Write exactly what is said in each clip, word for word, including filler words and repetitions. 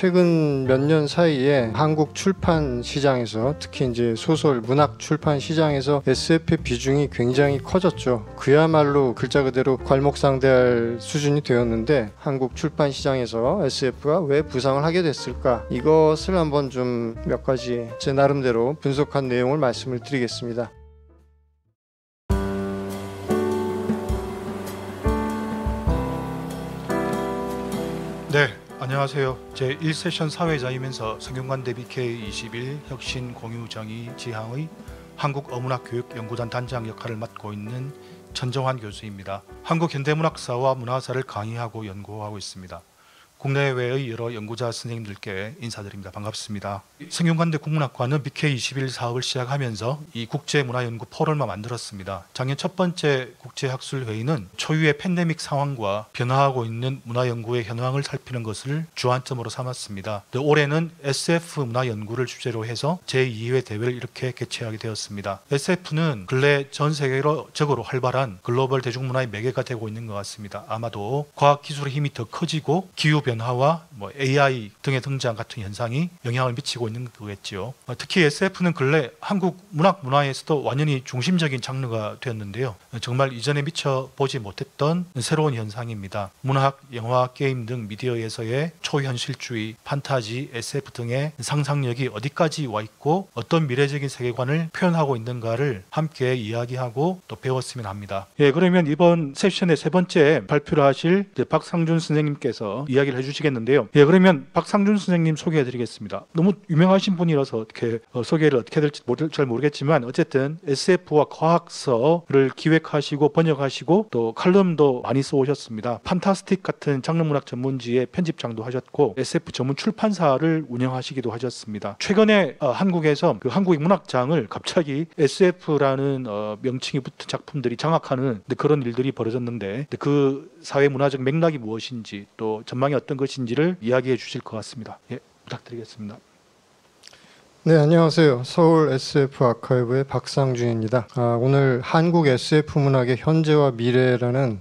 최근 몇 년 사이에 한국 출판 시장에서, 특히 이제 소설, 문학 출판 시장에서 에스에프의 비중이 굉장히 커졌죠. 그야말로 글자 그대로 괄목상대할 수준이 되었는데, 한국 출판 시장에서 에스에프가 왜 부상을 하게 됐을까, 이것을 한번 좀 몇 가지 제 나름대로 분석한 내용을 말씀을 드리겠습니다. 네, 안녕하세요. 제 일 세션 사회자이면서 성균관대 비케이 이십일 혁신 공유정의 지향의 한국어문학교육연구단 단장 역할을 맡고 있는 천정환 교수입니다. 한국현대문학사와 문화사를 강의하고 연구하고 있습니다. 국내외의 여러 연구자 선생님들께 인사드립니다. 반갑습니다. 성균관대 국문학과는 비케이 이십일 사업을 시작하면서 이 국제문화연구 포럼을 만들었습니다. 작년 첫 번째 국제학술회의는 초유의 팬데믹 상황과 변화하고 있는 문화연구의 현황을 살피는 것을 주안점으로 삼았습니다. 올해는 에스에프 문화연구를 주제로 해서 제이 회 대회를 이렇게 개최하게 되었습니다. 에스에프는 근래 전 세계적으로 활발한 글로벌 대중문화의 매개가 되고 있는 것 같습니다. 아마도 과학기술의 힘이 더 커지고 기후 변화와 뭐 에이아이 등의 등장 같은 현상이 영향을 미치고 있는 거겠지요. 특히 에스에프는 근래 한국 문학 문화에서도 완전히 중심적인 장르가 되었는데요. 정말 이전에 미처 보지 못했던 새로운 현상입니다. 문학, 영화, 게임 등 미디어에서의 초현실주의, 판타지, 에스에프 등의 상상력이 어디까지 와 있고 어떤 미래적인 세계관을 표현하고 있는가를 함께 이야기하고 또 배웠으면 합니다. 예, 그러면 이번 세션의 세 번째 발표를 하실 박상준 선생님께서 이야기 해주시겠는데요. 예, 그러면 박상준 선생님 소개해드리겠습니다. 너무 유명하신 분이라서 어떻게 어, 소개를 어떻게 될지 모르, 잘 모르겠지만 어쨌든 에스에프와 과학서를 기획하시고 번역하시고 또 칼럼도 많이 써오셨습니다. 판타스틱 같은 장르문학 전문지의 편집장도 하셨고 에스에프 전문 출판사를 운영하시기도 하셨습니다. 최근에 어, 한국에서 그 한국의 문학장을 갑자기 에스에프라는 어, 명칭이 붙은 작품들이 장악하는 그런 일들이 벌어졌는데, 그 사회문화적 맥락이 무엇인지 또 전망이 어떤 것인지를 이야기해 주실 것 같습니다. 예, 부탁드리겠습니다. 네, 안녕하세요. 서울 에스에프 아카이브의 박상준입니다. 아, 오늘 한국 에스에프 문학의 현재와 미래라는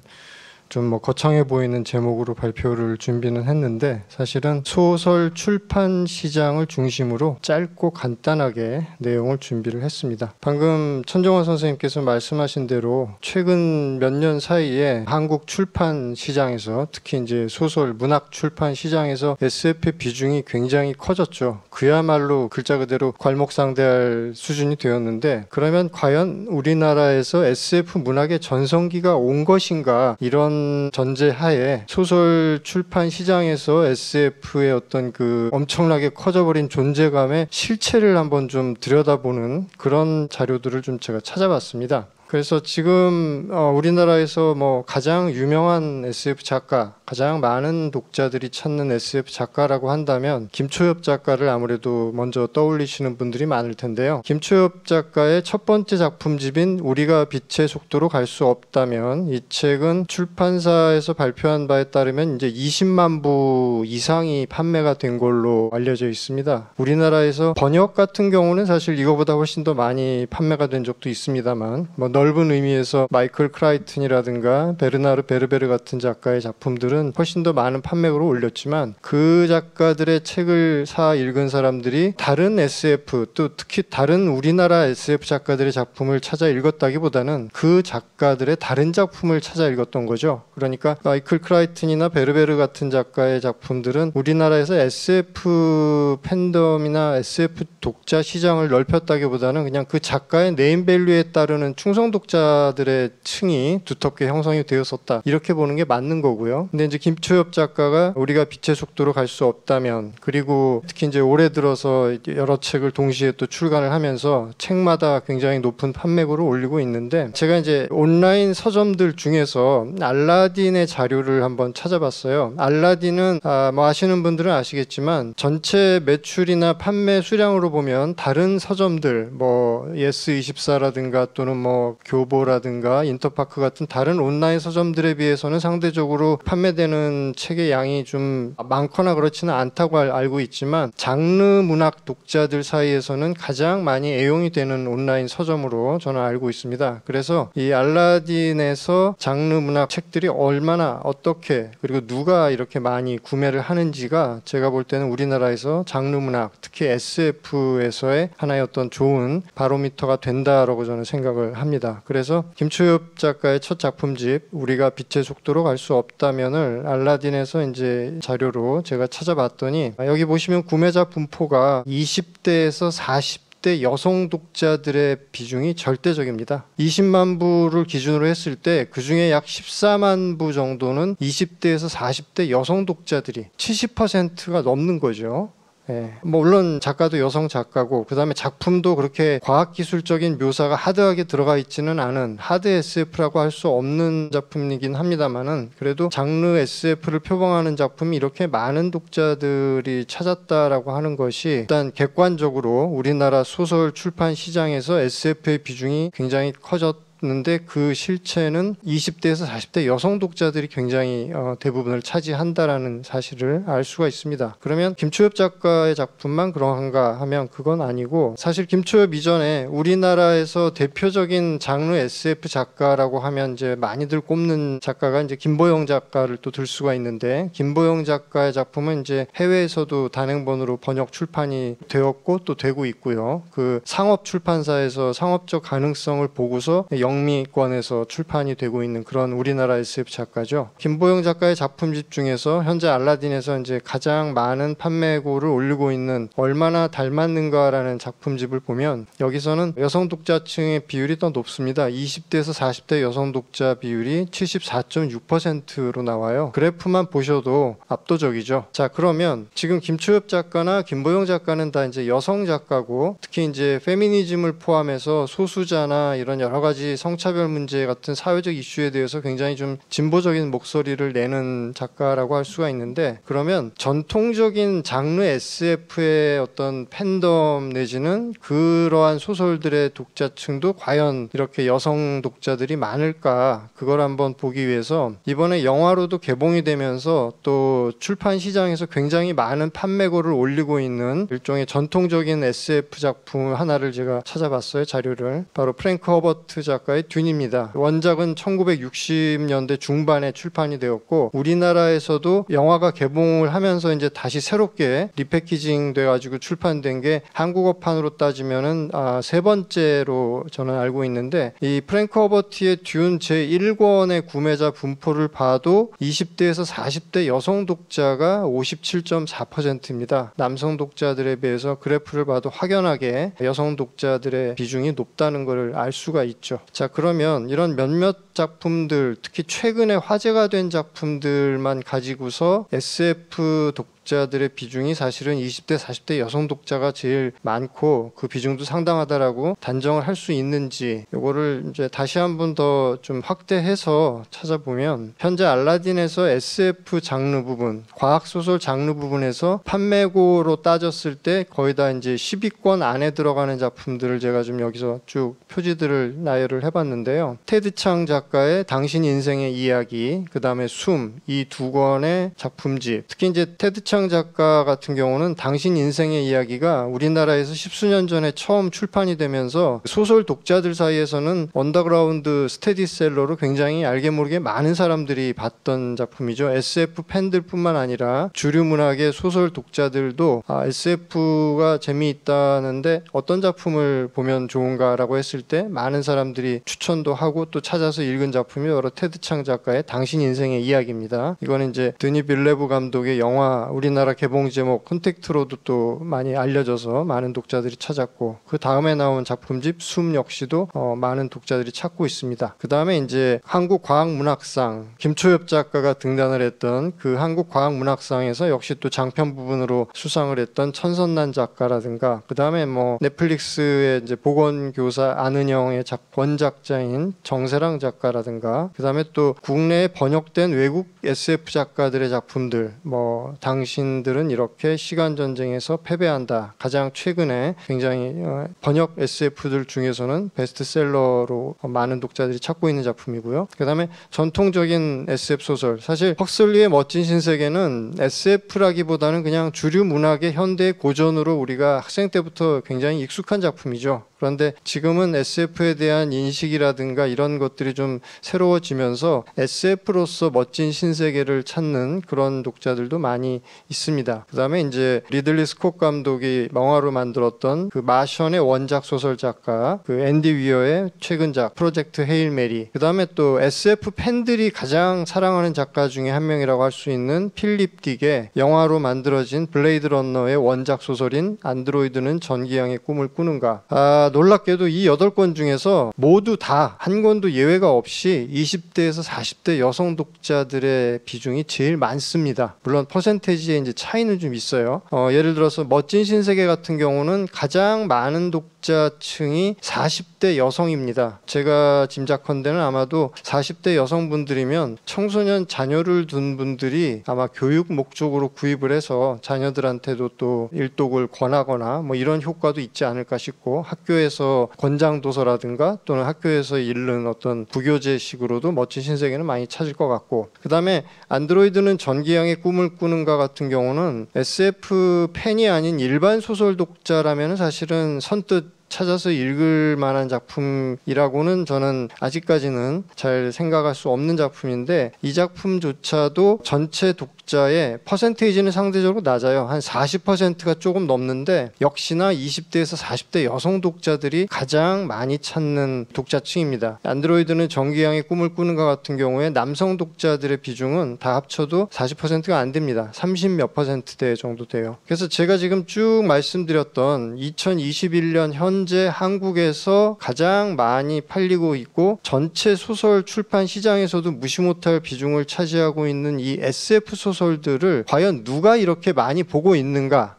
좀 뭐 거창해 보이는 제목으로 발표를 준비는 했는데, 사실은 소설 출판 시장을 중심으로 짧고 간단하게 내용을 준비를 했습니다. 방금 천정환 선생님께서 말씀하신 대로 최근 몇 년 사이에 한국 출판 시장에서, 특히 이제 소설, 문학 출판 시장에서 에스에프의 비중이 굉장히 커졌죠. 그야말로 글자 그대로 괄목상대할 수준이 되었는데, 그러면 과연 우리나라에서 에스에프 문학의 전성기가 온 것인가, 이런 전제하에 소설 출판 시장에서 에스에프의 어떤 그 엄청나게 커져버린 존재감의 실체를 한번 좀 들여다보는 그런 자료들을 좀 제가 찾아봤습니다. 그래서 지금 어 우리나라에서 뭐 가장 유명한 에스에프 작가, 가장 많은 독자들이 찾는 에스에프 작가라고 한다면 김초엽 작가를 아무래도 먼저 떠올리시는 분들이 많을 텐데요. 김초엽 작가의 첫 번째 작품집인 우리가 빛의 속도로 갈 수 없다면, 이 책은 출판사에서 발표한 바에 따르면 이제 이십만 부 이상이 판매가 된 걸로 알려져 있습니다. 우리나라에서 번역 같은 경우는 사실 이거보다 훨씬 더 많이 판매가 된 적도 있습니다만, 뭐 넓은 의미에서 마이클 크라이튼이라든가 베르나르 베르베르 같은 작가의 작품들은 훨씬 더 많은 판매로 올렸지만, 그 작가들의 책을 사 읽은 사람들이 다른 에스에프, 또 특히 다른 우리나라 에스에프 작가들의 작품을 찾아 읽었다기보다는 그 작가들의 다른 작품을 찾아 읽었던 거죠. 그러니까 마이클 크라이튼이나 베르베르 같은 작가의 작품들은 우리나라에서 에스에프 팬덤이나 에스에프 독자 시장을 넓혔다기보다는 그냥 그 작가의 네임밸류에 따르는 충성 독자들의 층이 두텁게 형성이 되었었다, 이렇게 보는 게 맞는 거고요. 근데 이제 김초엽 작가가 우리가 빛의 속도로 갈 수 없다면, 그리고 특히 이제 올해 들어서 여러 책을 동시에 또 출간을 하면서 책마다 굉장히 높은 판매고를 올리고 있는데, 제가 이제 온라인 서점들 중에서 알라딘의 자료를 한번 찾아봤어요. 알라딘은 아, 뭐 아시는 분들은 아시겠지만 전체 매출이나 판매 수량으로 보면 다른 서점들, 뭐 예스 이십사라든가 또는 뭐 교보라든가 인터파크 같은 다른 온라인 서점들에 비해서는 상대적으로 판매되는 책의 양이 좀 많거나 그렇지는 않다고 알고 있지만 장르 문학 독자들 사이에서는 가장 많이 애용이 되는 온라인 서점으로 저는 알고 있습니다. 그래서 이 알라딘에서 장르 문학 책들이 얼마나 어떻게 그리고 누가 이렇게 많이 구매를 하는지가 제가 볼 때는 우리나라에서 장르 문학 특히 에스에프에서의 하나의 어떤 좋은 바로미터가 된다라고 저는 생각을 합니다. 그래서 김초엽 작가의 첫 작품집 우리가 빛의 속도로 갈 수 없다면을 알라딘에서 이제 자료로 제가 찾아봤더니 여기 보시면 구매자 분포가 이십 대에서 사십 대 여성 독자들의 비중이 절대적입니다. 이십만 부를 기준으로 했을 때 그중에 약 십사만 부 정도는 이십 대에서 사십 대 여성 독자들이 칠십 퍼센트가 넘는 거죠. 예. 뭐 물론 작가도 여성 작가고 그 다음에 작품도 그렇게 과학기술적인 묘사가 하드하게 들어가 있지는 않은 하드 에스에프라고 할 수 없는 작품이긴 합니다만은 그래도 장르 에스에프를 표방하는 작품이 이렇게 많은 독자들이 찾았다라고 하는 것이 일단 객관적으로 우리나라 소설 출판 시장에서 에스에프의 비중이 굉장히 커졌다 는데 그 실체는 이십 대에서 사십 대 여성 독자들이 굉장히 어, 대부분을 차지한다라는 사실을 알 수가 있습니다. 그러면 김초엽 작가의 작품만 그런가 하면 그건 아니고 사실 김초엽 이전에 우리나라에서 대표적인 장르 에스에프 작가라고 하면 이제 많이들 꼽는 작가가 이제 김보영 작가를 또 들 수가 있는데 김보영 작가의 작품은 이제 해외에서도 단행본으로 번역 출판이 되었고 또 되고 있고요. 그 상업 출판사에서 상업적 가능성을 보고서 영미권에서 출판이 되고 있는 그런 우리나라 에스에프 작가죠. 김보영 작가의 작품집 중에서 현재 알라딘에서 이제 가장 많은 판매고를 올리고 있는 얼마나 닮았는가라는 작품집을 보면 여기서는 여성 독자층의 비율이 더 높습니다. 이십 대에서 사십 대 여성 독자 비율이 칠십사 점 육 퍼센트로 나와요. 그래프만 보셔도 압도적이죠. 자, 그러면 지금 김초엽 작가나 김보영 작가는 다 이제 여성 작가고 특히 이제 페미니즘을 포함해서 소수자나 이런 여러 가지 성차별 문제 같은 사회적 이슈에 대해서 굉장히 좀 진보적인 목소리를 내는 작가라고 할 수가 있는데 그러면 전통적인 장르 에스에프의 어떤 팬덤 내지는 그러한 소설들의 독자층도 과연 이렇게 여성 독자들이 많을까 그걸 한번 보기 위해서 이번에 영화로도 개봉이 되면서 또 출판 시장에서 굉장히 많은 판매고를 올리고 있는 일종의 전통적인 에스에프 작품 하나를 제가 찾아봤어요. 자료를 바로 프랭크 허버트 작가의 듄입니다. 원작은 천구백육십 년대 중반에 출판이 되었고 우리나라에서도 영화가 개봉을 하면서 이제 다시 새롭게 리패키징 돼가지고 출판된 게 한국어판으로 따지면은 아, 세 번째로 저는 알고 있는데 이 프랭크 허버트의 듄 제일 권의 구매자 분포를 봐도 이십 대에서 사십 대 여성 독자가 오십칠 점 사 퍼센트입니다. 남성 독자들에 비해서 그래프를 봐도 확연하게 여성 독자들의 비중이 높다는 것을 알 수가 있죠. 자, 그러면 이런 몇몇 작품들, 특히 최근에 화제가 된 작품들만 가지고서 에스에프 독자 독자들의 비중이 사실은 이십 대 사십 대 여성 독자가 제일 많고 그 비중도 상당하다라고 단정을 할 수 있는지 요거를 이제 다시 한 번 더 좀 확대해서 찾아보면 현재 알라딘에서 에스에프 장르 부분, 과학소설 장르 부분에서 판매고로 따졌을 때 거의 다 이제 십 위권 안에 들어가는 작품들을 제가 좀 여기서 쭉 표지들을 나열을 해봤는데요. 테드창 작가의 당신 인생의 이야기, 그 다음에 숨, 이 두 권의 작품집. 특히 이제 테드창 작가 같은 경우는 당신 인생의 이야기가 우리나라에서 십수년 전에 처음 출판이 되면서 소설 독자들 사이에서는 언더그라운드 스테디셀러로 굉장히 알게 모르게 많은 사람들이 봤던 작품이죠. 에스에프 팬들뿐만 아니라 주류 문학의 소설 독자들도 아, 에스에프가 재미있다는데 어떤 작품을 보면 좋은가라고 했을 때 많은 사람들이 추천도 하고 또 찾아서 읽은 작품이 바로 테드창 작가의 당신 인생의 이야기입니다. 이거는 이제 드니 빌뇌브 감독의 영화 우리나라 개봉 제목 컨택트로도 또 많이 알려져서 많은 독자들이 찾았고 그 다음에 나온 작품집 숨 역시도 어, 많은 독자들이 찾고 있습니다. 그 다음에 이제 한국과학문학상 김초엽 작가가 등단을 했던 그 한국과학문학상에서 역시 또 장편 부분으로 수상을 했던 천선란 작가라든가 그 다음에 뭐 넷플릭스의 이제 보건교사 안은영의 원작자인 정세랑 작가라든가 그 다음에 또 국내에 번역된 외국 에스에프 작가들의 작품들 뭐 당 당신들은 이렇게 시간전쟁에서 패배한다. 가장 최근에 굉장히 번역 에스에프들 중에서는 베스트셀러로 많은 독자들이 찾고 있는 작품이고요. 그 다음에 전통적인 에스에프 소설, 사실 헉슬리의 멋진 신세계는 에스에프라기보다는 그냥 주류 문학의 현대 고전으로 우리가 학생 때부터 굉장히 익숙한 작품이죠. 그런데 지금은 에스에프에 대한 인식이라든가 이런 것들이 좀 새로워지면서 에스에프로서 멋진 신세계를 찾는 그런 독자들도 많이 있습니다. 그 다음에 이제 리들리 스콧 감독이 영화로 만들었던 그 마션의 원작 소설 작가, 그 앤디 위어의 최근작 프로젝트 헤일 메리, 그 다음에 또 에스에프 팬들이 가장 사랑하는 작가 중에 한 명이라고 할 수 있는 필립 딕의 영화로 만들어진 블레이드 런너의 원작 소설인 안드로이드는 전기양의 꿈을 꾸는가. 아, 놀랍게도 이 여덟 권 중에서 모두 다 한 권도 예외가 없이 이십 대에서 사십 대 여성 독자들의 비중이 제일 많습니다. 물론 퍼센테이지에 이제 차이는 좀 있어요. 어, 예를 들어서 멋진 신세계 같은 경우는 가장 많은 독자층이 사십 대 여성입니다. 제가 짐작컨대는 아마도 사십 대 여성분들이면 청소년 자녀를 둔 분들이 아마 교육 목적으로 구입을 해서 자녀들한테도 또 일독을 권하거나 뭐 이런 효과도 있지 않을까 싶고, 학교 학교에서 권장도서라든가 또는 학교에서 읽는 어떤 부교재식으로도 멋진 신세계는 많이 찾을 것 같고, 그 다음에 안드로이드는 전기양의 꿈을 꾸는가 같은 경우는 에스에프 팬이 아닌 일반 소설 독자라면 사실은 선뜻 찾아서 읽을 만한 작품이라고는 저는 아직까지는 잘 생각할 수 없는 작품인데, 이 작품조차도 전체 독자의 퍼센테이지는 상대적으로 낮아요. 한 사십 퍼센트가 조금 넘는데 역시나 이십 대에서 사십 대 여성 독자들이 가장 많이 찾는 독자층입니다. 안드로이드는 전기양의 꿈을 꾸는 것 같은 경우에 남성 독자들의 비중은 다 합쳐도 사십 퍼센트가 안 됩니다. 삼십 몇 퍼센트대 정도 돼요. 그래서 제가 지금 쭉 말씀드렸던 이천이십일 년 현 현재 한국에서 가장 많이 팔리고 있고 전체 소설 출판 시장에서도 무시 못할 비중을 차지하고 있는 이 에스에프 소설들을 과연 누가 이렇게 많이 보고 있는가?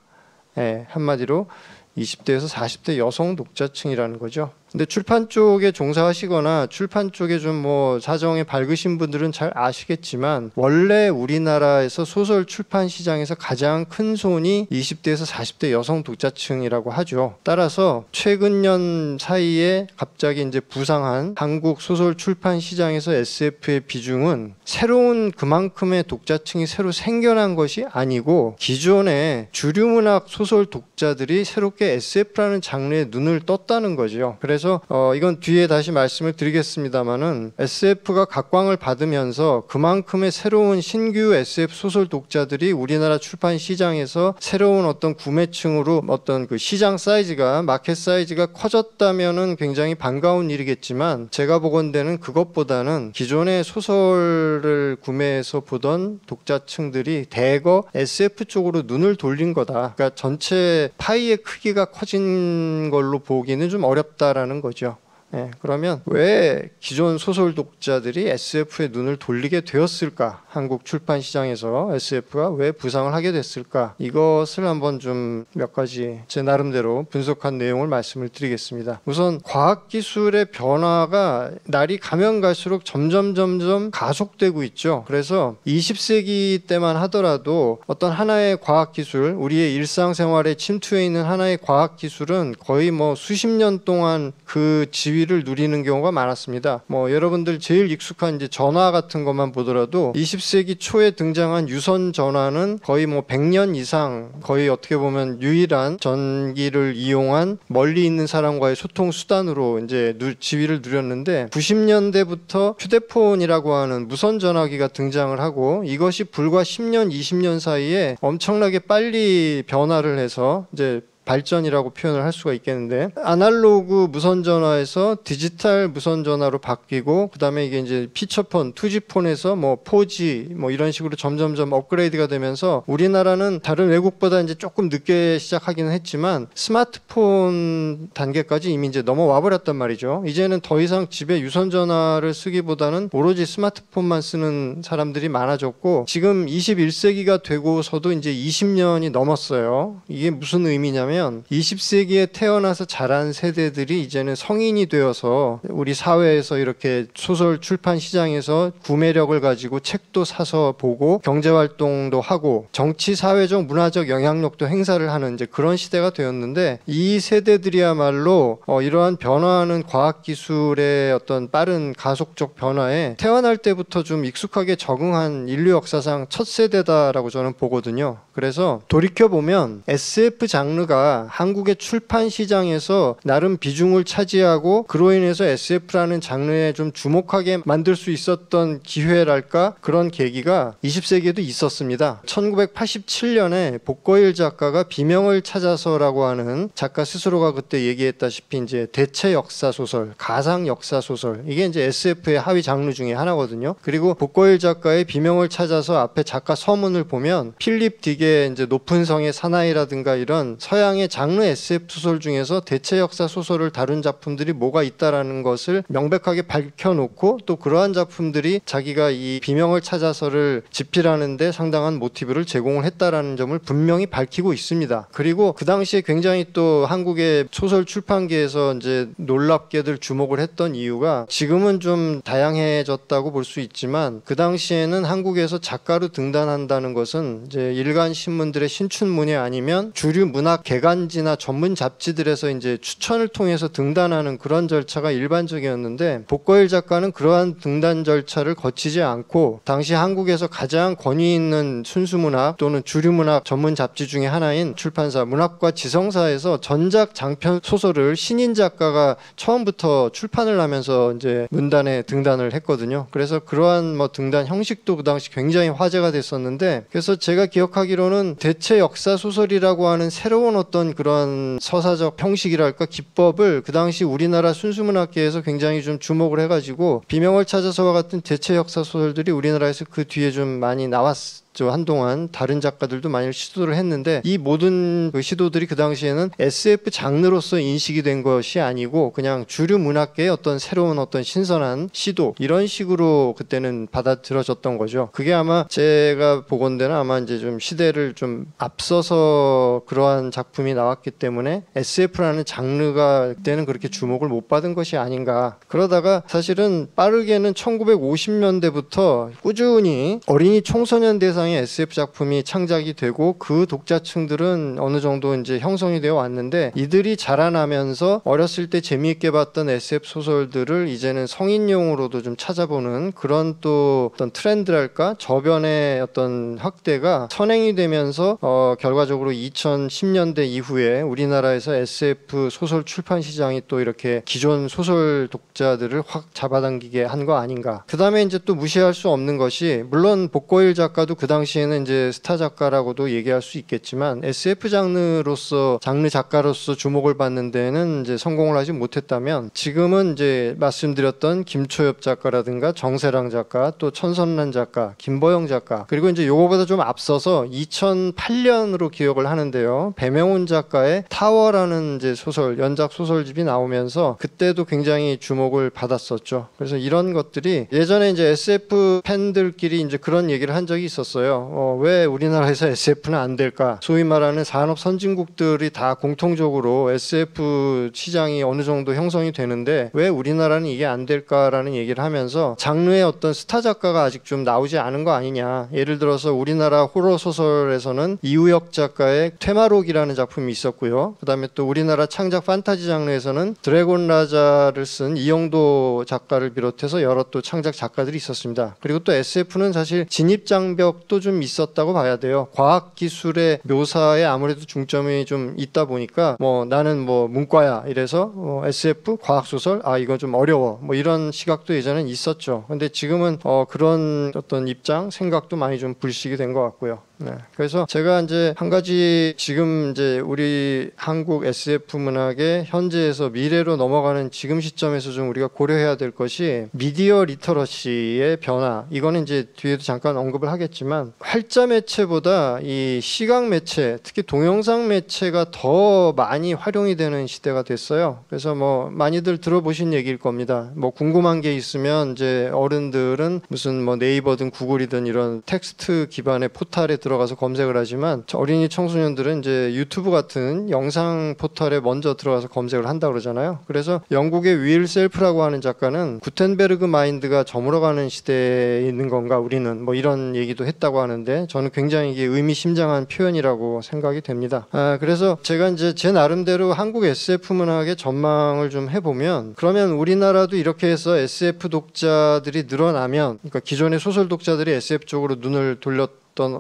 예, 한마디로 이십 대에서 사십 대 여성 독자층이라는 거죠. 근데 출판 쪽에 종사하시거나 출판 쪽에 좀 뭐 사정이 밝으신 분들은 잘 아시겠지만, 원래 우리나라에서 소설 출판 시장에서 가장 큰 손이 이십 대에서 사십 대 여성 독자층이라고 하죠. 따라서 최근년 사이에 갑자기 이제 부상한 한국 소설 출판 시장에서 에스에프의 비중은 새로운 그만큼의 독자층이 새로 생겨난 것이 아니고, 기존의 주류 문학 소설 독자들이 새롭게 에스에프라는 장르에 눈을 떴다는 거죠. 그래서 그래서 어, 이건 뒤에 다시 말씀을 드리겠습니다만은, 에스에프가 각광을 받으면서 그만큼의 새로운 신규 에스에프 소설 독자들이 우리나라 출판 시장에서 새로운 어떤 구매층으로 어떤 그 시장 사이즈가, 마켓 사이즈가 커졌다면은 굉장히 반가운 일이겠지만, 제가 보건대는 그것보다는 기존의 소설을 구매해서 보던 독자층들이 대거 에스에프 쪽으로 눈을 돌린 거다. 그러니까 전체 파이의 크기가 커진 걸로 보기는 좀 어렵다라는 거죠. 예, 그러면 왜 기존 소설 독자들이 에스에프에 눈을 돌리게 되었을까? 한국 출판 시장에서 에스에프가 왜 부상을 하게 됐을까? 이것을 한번 좀 몇 가지 제 나름대로 분석한 내용을 말씀을 드리겠습니다. 우선 과학기술의 변화가 날이 가면 갈수록 점점 점점 가속되고 있죠. 그래서 이십 세기 때만 하더라도 어떤 하나의 과학기술, 우리의 일상생활에 침투해 있는 하나의 과학기술은 거의 뭐 수십 년 동안 그 지위 를 누리는 경우가 많았습니다. 뭐 여러분들 제일 익숙한 이제 전화 같은 것만 보더라도 이십 세기 초에 등장한 유선 전화는 거의 뭐 백 년 이상, 거의 어떻게 보면 유일한 전기를 이용한 멀리 있는 사람과의 소통 수단으로 이제 누, 지위를 누렸는데, 구십 년대부터 휴대폰이라고 하는 무선 전화기가 등장을 하고, 이것이 불과 십 년, 이십 년 사이에 엄청나게 빨리 변화를 해서 이제 발전이라고 표현을 할 수가 있겠는데, 아날로그 무선전화에서 디지털 무선전화로 바뀌고, 그 다음에 이게 이제 피처폰, 투지폰에서 뭐 포지 뭐 이런 식으로 점점점 업그레이드가 되면서, 우리나라는 다른 외국보다 이제 조금 늦게 시작하기는 했지만 스마트폰 단계까지 이미 이제 넘어와 버렸단 말이죠. 이제는 더 이상 집에 유선전화를 쓰기보다는 오로지 스마트폰만 쓰는 사람들이 많아졌고, 지금 이십일 세기가 되고서도 이제 이십 년이 넘었어요. 이게 무슨 의미냐면, 뭐냐면 이십 세기에 태어나서 자란 세대들이 이제는 성인이 되어서 우리 사회에서 이렇게 소설 출판 시장에서 구매력을 가지고 책도 사서 보고 경제활동도 하고 정치, 사회적, 문화적 영향력도 행사를 하는 이제 그런 시대가 되었는데, 이 세대들이야말로 어, 이러한 변화하는 과학기술의 어떤 빠른 가속적 변화에 태어날 때부터 좀 익숙하게 적응한 인류 역사상 첫 세대다라고 저는 보거든요. 그래서 돌이켜보면 에스에프 장르가 한국의 출판 시장에서 나름 비중을 차지하고 그로 인해서 에스에프라는 장르에 좀 주목하게 만들 수 있었던 기회랄까, 그런 계기가 이십 세기에도 있었습니다. 천구백팔십칠 년에 복거일 작가가 비명을 찾아서라고 하는 작가 스스로가 그때 얘기했다시피 이제 대체 역사 소설, 가상 역사 소설, 이게 이제 에스에프의 하위 장르 중에 하나거든요. 그리고 복거일 작가의 비명을 찾아서 앞에 작가 서문을 보면 필립 딕의 이제 높은 성의 사나이라든가 이런 서양의 장르 에스에프 소설 중에서 대체 역사 소설을 다룬 작품들이 뭐가 있다라는 것을 명백하게 밝혀놓고, 또 그러한 작품들이 자기가 이 비명을 찾아서를 집필하는데 상당한 모티브를 제공을 했다라는 점을 분명히 밝히고 있습니다. 그리고 그 당시에 굉장히 또 한국의 소설 출판계에서 이제 놀랍게들 주목을 했던 이유가, 지금은 좀 다양해졌다고 볼 수 있지만 그 당시에는 한국에서 작가로 등단한다는 것은 이제 일간 신문들의 신춘문예 아니면 주류 문학 개간지나 전문 잡지들에서 이제 추천을 통해서 등단하는 그런 절차가 일반적이었는데, 복거일 작가는 그러한 등단 절차를 거치지 않고 당시 한국에서 가장 권위 있는 순수문학 또는 주류문학 전문 잡지 중에 하나인 출판사 문학과 지성사에서 전작 장편 소설을 신인 작가가 처음부터 출판을 하면서 이제 문단에 등단을 했거든요. 그래서 그러한 뭐 등단 형식도 그 당시 굉장히 화제가 됐었는데, 그래서 제가 기억하기로는 대체 역사 소설이라고 하는 새로운 어떤 그런 서사적 형식이랄까, 기법을 그 당시 우리나라 순수문학계에서 굉장히 좀 주목을 해가지고 비명을 찾아서와 같은 대체 역사 소설들이 우리나라에서 그 뒤에 좀 많이 나왔 한동안 다른 작가들도 많이 시도를 했는데, 이 모든 그 시도들이 그 당시에는 에스에프 장르로서 인식이 된 것이 아니고 그냥 주류 문학계의 어떤 새로운 어떤 신선한 시도, 이런 식으로 그때는 받아들여졌던 거죠. 그게 아마 제가 보건대는 아마 이제 좀 시대를 좀 앞서서 그러한 작품이 나왔기 때문에 에스에프라는 장르가 그때는 그렇게 주목을 못 받은 것이 아닌가. 그러다가 사실은 빠르게는 천구백오십 년대부터 꾸준히 어린이 청소년 대상 에스에프 작품이 창작이 되고 그 독자층들은 어느 정도 이제 형성이 되어 왔는데, 이들이 자라나면서 어렸을 때 재미있게 봤던 에스에프 소설들을 이제는 성인용으로도 좀 찾아보는 그런 또 어떤 트렌드랄까, 저변의 어떤 확대가 선행이 되면서 어 결과적으로 이천십 년대 이후에 우리나라에서 에스에프 소설 출판 시장이 또 이렇게 기존 소설 독자들을 확 잡아당기게 한 거 아닌가. 그 다음에 이제 또 무시할 수 없는 것이, 물론 복거일 작가도 그 당시에는 이제 스타 작가라고도 얘기할 수 있겠지만 에스에프 장르로서 장르 작가로서 주목을 받는 데는 이제 성공을 하지 못했다면, 지금은 이제 말씀드렸던 김초엽 작가라든가 정세랑 작가, 또 천선란 작가, 김보영 작가, 그리고 이제 요거보다 좀 앞서서 이천팔 년으로 기억을 하는데요, 배명훈 작가의 타워라는 이제 소설, 연작 소설집이 나오면서 그때도 굉장히 주목을 받았었죠. 그래서 이런 것들이 예전에 이제 에스에프 팬들끼리 이제 그런 얘기를 한 적이 있었어요. 어, 왜 우리나라에서 에스에프는 안 될까? 소위 말하는 산업 선진국들이 다 공통적으로 에스에프 시장이 어느 정도 형성이 되는데 왜 우리나라는 이게 안 될까라는 얘기를 하면서, 장르의 어떤 스타 작가가 아직 좀 나오지 않은 거 아니냐. 예를 들어서 우리나라 호러 소설에서는 이우혁 작가의 퇴마록이라는 작품이 있었고요. 그 다음에 또 우리나라 창작 판타지 장르에서는 드래곤 라자를 쓴 이영도 작가를 비롯해서 여러 또 창작 작가들이 있었습니다. 그리고 또 에스에프는 사실 진입장벽 또 좀 있었다고 봐야 돼요. 과학기술의 묘사에 아무래도 중점이 좀 있다 보니까 뭐 나는 뭐 문과야 이래서 어 에스에프 과학소설 아 이건 좀 어려워 뭐 이런 시각도 예전엔 있었죠. 근데 지금은 어 그런 어떤 입장 생각도 많이 좀 불식이 된 것 같고요. 네. 그래서 제가 이제 한 가지 지금 이제 우리 한국 에스에프 문학의 현재에서 미래로 넘어가는 지금 시점에서 좀 우리가 고려해야 될 것이 미디어 리터러시의 변화. 이거는 이제 뒤에도 잠깐 언급을 하겠지만 활자 매체보다 이 시각 매체, 특히 동영상 매체가 더 많이 활용이 되는 시대가 됐어요. 그래서 뭐 많이들 들어보신 얘기일 겁니다. 뭐 궁금한 게 있으면 이제 어른들은 무슨 뭐 네이버든 구글이든 이런 텍스트 기반의 포탈에 들어 들어가서 검색을 하지만 어린이 청소년들은 이제 유튜브 같은 영상 포털에 먼저 들어가서 검색을 한다 그러잖아요. 그래서 영국의 윌 셀프라고 하는 작가는 구텐베르그 마인드가 저물어가는 시대에 있는 건가 우리는, 뭐 이런 얘기도 했다고 하는데 저는 굉장히 이게 의미심장한 표현이라고 생각이 됩니다. 아, 그래서 제가 이제 제 나름대로 한국 에스에프 문학의 전망을 좀 해보면, 그러면 우리나라도 이렇게 해서 에스에프 독자들이 늘어나면, 그러니까 기존의 소설 독자들이 에스에프 쪽으로 눈을 돌렸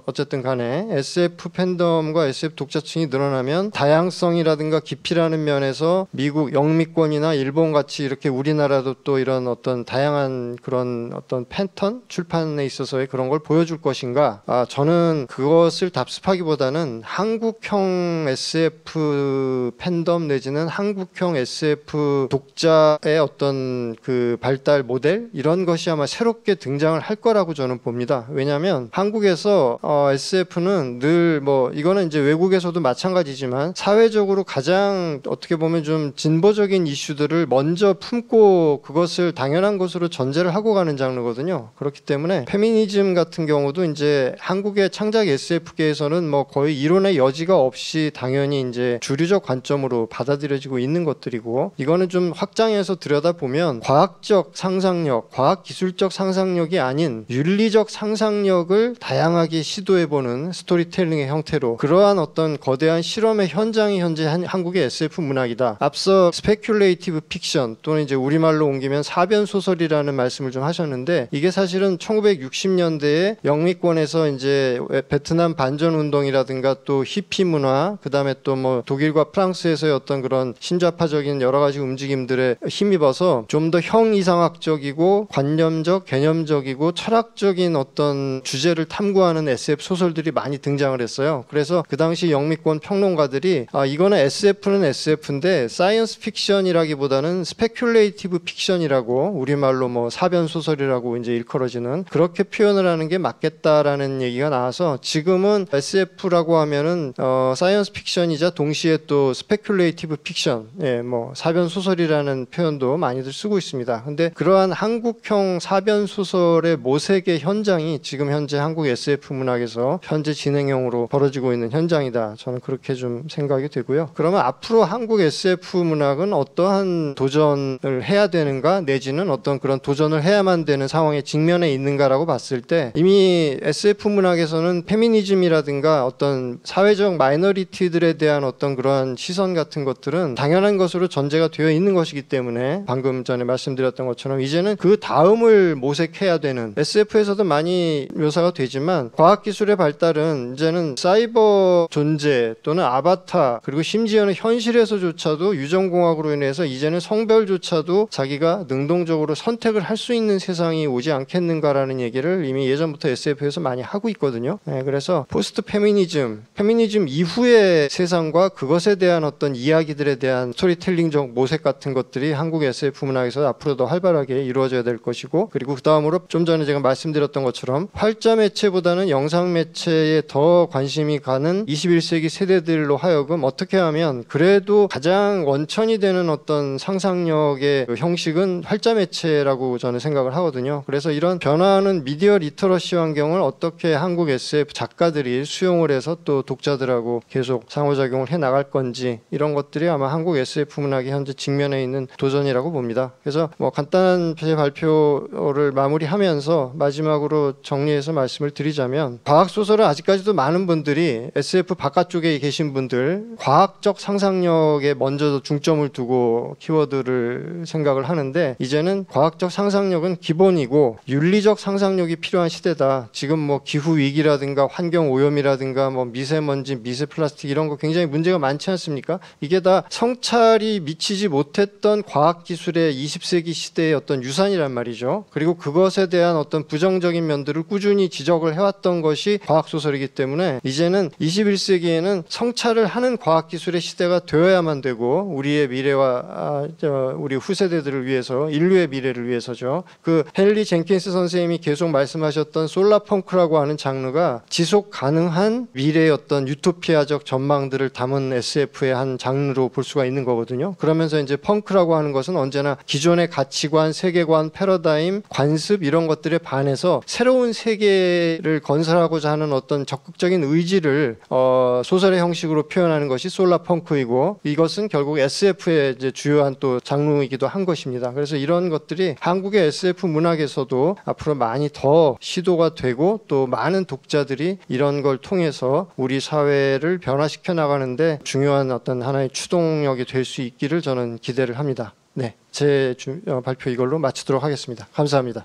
어쨌든 간에 에스에프 팬덤과 에스에프 독자층이 늘어나면 다양성이라든가 깊이라는 면에서 미국 영미권이나 일본 같이 이렇게 우리나라도 또 이런 어떤 다양한 그런 어떤 패턴 출판에 있어서의 그런 걸 보여줄 것인가. 아, 저는 그것을 답습하기보다는 한국형 에스에프 팬덤 내지는 한국형 에스에프 독자의 어떤 그 발달 모델, 이런 것이 아마 새롭게 등장을 할 거라고 저는 봅니다. 왜냐하면 한국에서 어, 에스에프는 늘 뭐 이거는 이제 외국에서도 마찬가지지만 사회적으로 가장 어떻게 보면 좀 진보적인 이슈들을 먼저 품고 그것을 당연한 것으로 전제를 하고 가는 장르거든요. 그렇기 때문에 페미니즘 같은 경우도 이제 한국의 창작 에스에프계에서는 뭐 거의 이론의 여지가 없이 당연히 이제 주류적 관점으로 받아들여지고 있는 것들이고, 이거는 좀 확장해서 들여다보면 과학적 상상력, 과학기술적 상상력이 아닌 윤리적 상상력을 다양하게 시도해보는 스토리텔링의 형태로, 그러한 어떤 거대한 실험의 현장이 현재 한, 한국의 에스에프 문학이다. 앞서 스페큘레이티브 픽션 또는 이제 우리말로 옮기면 사변 소설이라는 말씀을 좀 하셨는데, 이게 사실은 천구백육십 년대에 영미권에서 이제 베트남 반전 운동이라든가 또 히피 문화, 그 다음에 또 뭐 독일과 프랑스에서의 어떤 그런 신좌파적인 여러 가지 움직임들에 힘입어서 좀 더 형이상학적이고 관념적, 개념적이고 철학적인 어떤 주제를 탐구하는 에스에프 소설들이 많이 등장을 했어요. 그래서 그 당시 영미권 평론가들이 아, 이거는 에스에프는 에스에프인데 사이언스 픽션이라기보다는 스페큘레이티브 픽션이라고, 우리말로 뭐 사변 소설이라고 이제 일컬어지는, 그렇게 표현을 하는 게 맞겠다라는 얘기가 나와서 지금은 에스에프라고 하면은 어, 사이언스 픽션이자 동시에 또 스페큘레이티브 픽션, 예, 뭐 사변 소설이라는 표현도 많이들 쓰고 있습니다. 근데 그러한 한국형 사변 소설의 모색의 현장이 지금 현재 한국 에스에프 문학에서 현재 진행형으로 벌어지고 있는 현장이다. 저는 그렇게 좀 생각이 되고요. 그러면 앞으로 한국 에스에프 문학은 어떠한 도전을 해야 되는가, 내지는 어떤 그런 도전을 해야만 되는 상황에 직면해 있는가라고 봤을 때, 이미 에스에프 문학에서는 페미니즘이라든가 어떤 사회적 마이너리티들에 대한 어떤 그러한 시선 같은 것들은 당연한 것으로 전제가 되어 있는 것이기 때문에 방금 전에 말씀드렸던 것처럼 이제는 그 다음을 모색해야 되는, 에스에프에서도 많이 묘사가 되지만 과학기술의 발달은 이제는 사이버 존재 또는 아바타, 그리고 심지어는 현실에서조차도 유전공학으로 인해서 이제는 성별조차도 자기가 능동적으로 선택을 할 수 있는 세상이 오지 않겠는가라는 얘기를 이미 예전부터 에스에프에서 많이 하고 있거든요. 네, 그래서 포스트 페미니즘, 페미니즘 이후의 세상과 그것에 대한 어떤 이야기들에 대한 스토리텔링적 모색 같은 것들이 한국 에스에프 문학에서 앞으로 더 활발하게 이루어져야 될 것이고, 그리고 그 다음으로 좀 전에 제가 말씀드렸던 것처럼 활자 매체보다는 영상 매체에 더 관심이 가는 이십일 세기 세대들로 하여금 어떻게 하면 그래도 가장 원천이 되는 어떤 상상력의 형식은 활자 매체라고 저는 생각을 하거든요. 그래서 이런 변화하는 미디어 리터러시 환경을 어떻게 한국 에스에프 작가들이 수용을 해서 또 독자들하고 계속 상호작용을 해나갈 건지, 이런 것들이 아마 한국 에스에프 문학이 현재 직면해 있는 도전이라고 봅니다. 그래서 뭐 간단한 제 발표를 마무리하면서 마지막으로 정리해서 말씀을 드리자면, 과학소설은 아직까지도 많은 분들이 에스에프 바깥쪽에 계신 분들 과학적 상상력에 먼저 중점을 두고 키워드를 생각을 하는데, 이제는 과학적 상상력은 기본이고 윤리적 상상력이 필요한 시대다. 지금 뭐 기후위기라든가 환경오염이라든가 뭐 미세먼지, 미세플라스틱 이런 거 굉장히 문제가 많지 않습니까? 이게 다 성찰이 미치지 못했던 과학기술의 이십 세기 시대의 어떤 유산이란 말이죠. 그리고 그것에 대한 어떤 부정적인 면들을 꾸준히 지적을 해왔던 것이 과학소설이기 때문에 이제는 이십일 세기에는 성찰을 하는 과학기술의 시대가 되어야만 되고, 우리의 미래와 아, 저, 우리 후세대들을 위해서, 인류의 미래를 위해서죠. 그 헨리 젠킨스 선생님이 계속 말씀하셨던 솔라펑크라고 하는 장르가 지속 가능한 미래의 어떤 유토피아적 전망들을 담은 에스에프의 한 장르로 볼 수가 있는 거거든요. 그러면서 이제 펑크라고 하는 것은 언제나 기존의 가치관, 세계관, 패러다임, 관습 이런 것들에 반해서 새로운 세계를 건 건설하고자 하는 어떤 적극적인 의지를 어, 소설의 형식으로 표현하는 것이 솔라펑크이고, 이것은 결국 에스에프의 이제 주요한 또 장르이기도 한 것입니다. 그래서 이런 것들이 한국의 에스에프 문학에서도 앞으로 많이 더 시도가 되고, 또 많은 독자들이 이런 걸 통해서 우리 사회를 변화시켜 나가는데 중요한 어떤 하나의 추동력이 될 수 있기를 저는 기대를 합니다. 네, 제 주, 어, 발표 이걸로 마치도록 하겠습니다. 감사합니다.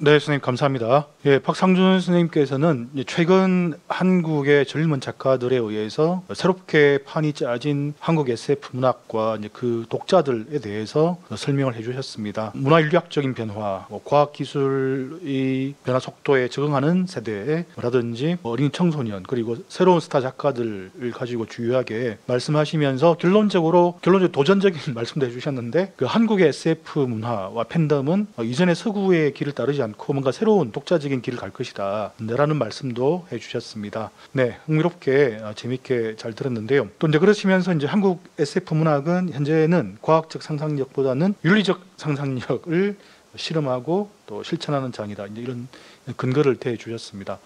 네, 선생님 감사합니다. 예, 박상준 선생님께서는 최근 한국의 젊은 작가들에 의해서 새롭게 판이 짜진 한국 에스에프 문학과 이제 그 독자들에 대해서 설명을 해주셨습니다. 문화인류학적인 변화, 과학기술의 변화 속도에 적응하는 세대에 라든지 어린 청소년, 그리고 새로운 스타 작가들을 가지고 주요하게 말씀하시면서 결론적으로 결론적으로 도전적인 말씀도 해주셨는데, 그 한국의 에스에프 문화와 팬덤은 이전의 서구의 길을 따르지 않 않고 뭔가 새로운 독자적인 길을 갈 것이다 라는 말씀도 해주셨습니다. 네, 흥미롭게 재미있게 잘 들었는데요. 또 이제 그러시면서 이제 한국 에스에프 문학은 현재는 과학적 상상력보다는 윤리적 상상력을 실험하고 또 실천하는 장이다, 이제 이런 근거를 대해 주셨습니다.